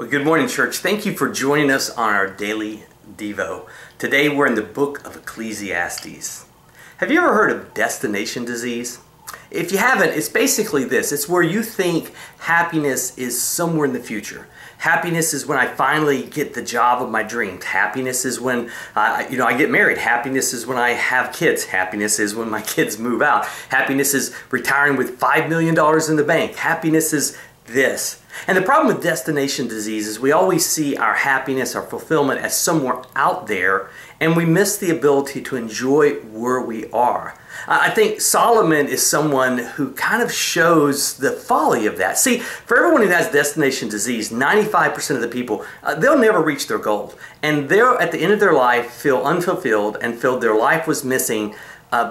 Well, good morning, church. Thank you for joining us on our daily Devo. Today we're in the book of Ecclesiastes. Have you ever heard of destination disease? If you haven't, it's basically this. It's where you think happiness is somewhere in the future. Happiness is when I finally get the job of my dreams. Happiness is when I get married. Happiness is when I have kids. Happiness is when my kids move out. Happiness is retiring with $5 million in the bank. Happiness is this. And the problem with destination disease is we always see our happiness, our fulfillment as somewhere out there, and we miss the ability to enjoy where we are. I think Solomon is someone who kind of shows the folly of that. See, for everyone who has destination disease, 95% of the people, they'll never reach their goal. And they'll, at the end of their life, feel unfulfilled and feel their life was missing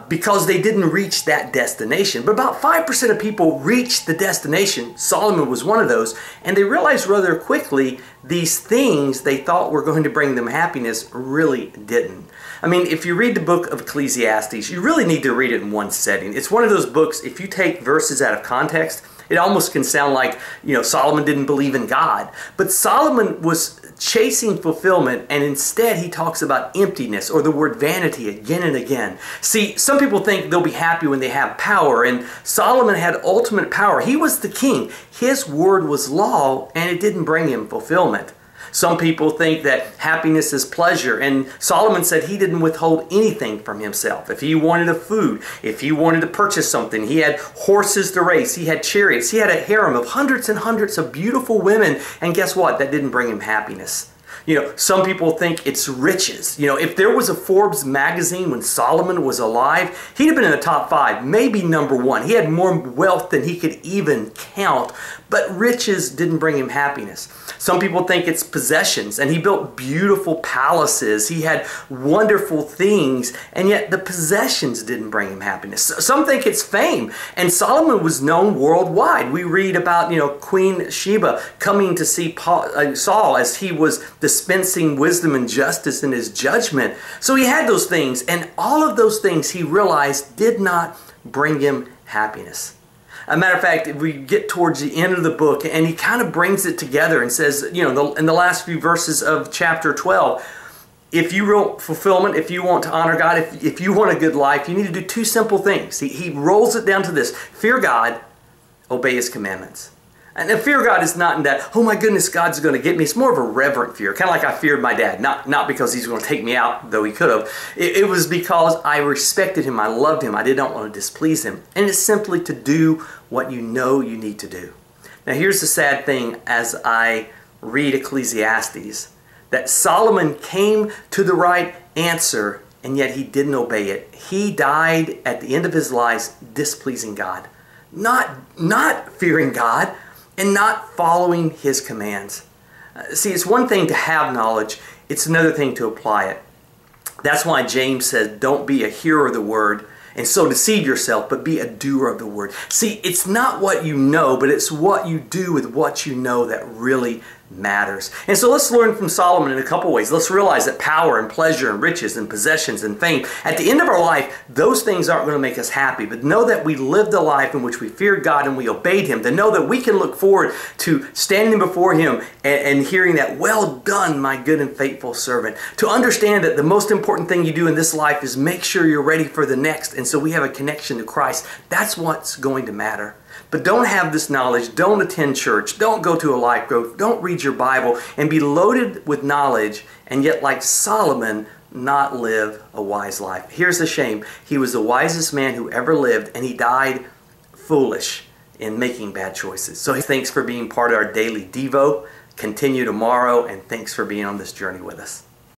because they didn't reach that destination. But about 5% of people reach the destination. Solomon was one of those. And they realized rather quickly these things they thought were going to bring them happiness really didn't. I mean, if you read the book of Ecclesiastes, you really need to read it in one setting. It's one of those books, if you take verses out of context, it almost can sound like, Solomon didn't believe in God. But Solomon was chasing fulfillment, and instead he talks about emptiness, or the word vanity, again and again. See, some people think they'll be happy when they have power, and Solomon had ultimate power. He was the king. His word was law, and it didn't bring him fulfillment. Some people think that happiness is pleasure, and Solomon said he didn't withhold anything from himself. If he wanted a food, if he wanted to purchase something, he had horses to race, he had chariots, he had a harem of hundreds and hundreds of beautiful women, and guess what? That didn't bring him happiness. Some people think it's riches. If there was a Forbes magazine when Solomon was alive, he'd have been in the top 5, maybe number 1. He had more wealth than he could even count, but riches didn't bring him happiness. Some people think it's possessions, and he built beautiful palaces. He had wonderful things, and yet the possessions didn't bring him happiness. Some think it's fame, and Solomon was known worldwide. We read about, Queen Sheba coming to see Saul as he was dispensing wisdom and justice in his judgment. So he had those things, and all of those things he realized did not bring him happiness. As a matter of fact, if we get towards the end of the book, and he kind of brings it together and says, in the last few verses of chapter 12, if you want fulfillment, if you want to honor God, if you want a good life, you need to do 2 simple things. He rolls it down to this: fear God, obey His commandments. And the fear of God is not in that, oh my goodness, God's going to get me. It's more of a reverent fear, kind of like I feared my dad. Not because he's going to take me out, though he could have. It was because I respected him, I loved him, I did not want to displease him. And it's simply to do what you know you need to do. Now here's the sad thing as I read Ecclesiastes, that Solomon came to the right answer, and yet he didn't obey it. He died at the end of his life displeasing God, not fearing God, and not following His commands. See, it's one thing to have knowledge, it's another thing to apply it. That's why James says, don't be a hearer of the word and so deceive yourself, but be a doer of the word. See, it's not what you know, but it's what you do with what you know that really matters. And so let's learn from Solomon in a couple ways. Let's realize that power and pleasure and riches and possessions and fame, at the end of our life, those things aren't going to make us happy. But know that we lived a life in which we feared God and we obeyed Him. To know that we can look forward to standing before Him and hearing that, well done, my good and faithful servant. To understand that the most important thing you do in this life is make sure you're ready for the next. And so we have a connection to Christ. That's what's going to matter. But don't have this knowledge, don't attend church, don't go to a life group, don't read your Bible, and be loaded with knowledge, and yet like Solomon, not live a wise life. Here's the shame. He was the wisest man who ever lived, and he died foolish in making bad choices. So thanks for being part of our daily Devo. Continue tomorrow, and thanks for being on this journey with us.